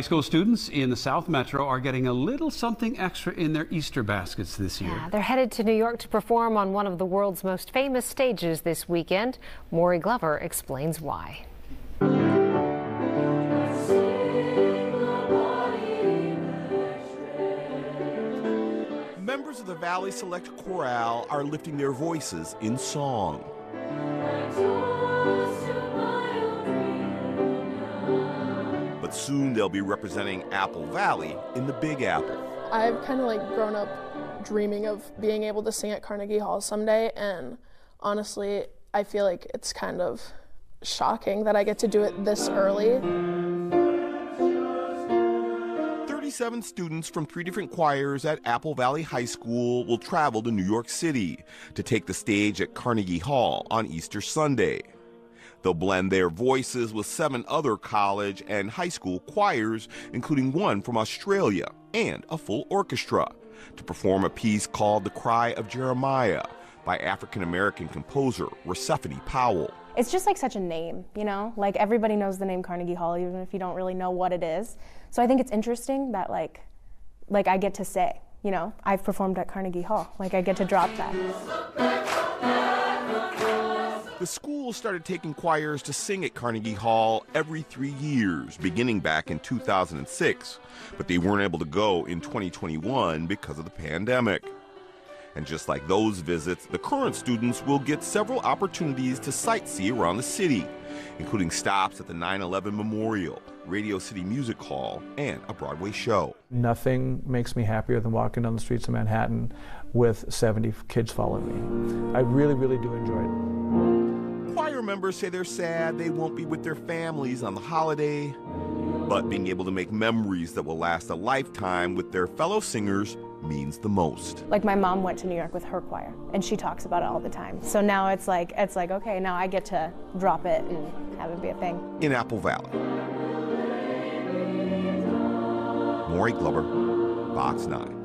High school students in the South Metro are getting a little something extra in their Easter baskets this year. Yeah, they're headed to New York to perform on one of the world's most famous stages this weekend. Maury Glover explains why. Members of the Valley Select Chorale are lifting their voices in song. But soon they'll be representing Apple Valley in the Big Apple. I've kind of like grown up dreaming of being able to sing at Carnegie Hall someday, and honestly, I feel like it's kind of shocking that I get to do it this early. 37 students from 3 different choirs at Apple Valley High School will travel to New York City to take the stage at Carnegie Hall on Easter Sunday. They'll blend their voices with 7 other college and high school choirs, including one from Australia and a full orchestra, to perform a piece called The Cry of Jeremiah by African-American composer Persephone Powell. It's just like such a name, you know, like everybody knows the name Carnegie Hall, even if you don't really know what it is. So I think it's interesting that like I get to say, you know, I've performed at Carnegie Hall, like I get to drop that. The school started taking choirs to sing at Carnegie Hall every 3 years, beginning back in 2006, but they weren't able to go in 2021 because of the pandemic. And just like those visits, the current students will get several opportunities to sightsee around the city, including stops at the 9/11 Memorial, Radio City Music Hall, and a Broadway show. Nothing makes me happier than walking down the streets of Manhattan with 70 kids following me. I really, really do enjoy it. Choir members say they're sad they won't be with their families on the holiday, but being able to make memories that will last a lifetime with their fellow singers means the most. Like my mom went to New York with her choir, and she talks about it all the time. So now it's like okay, now I get to drop it and have it be a thing. In Apple Valley, Maury Glover, Fox 9.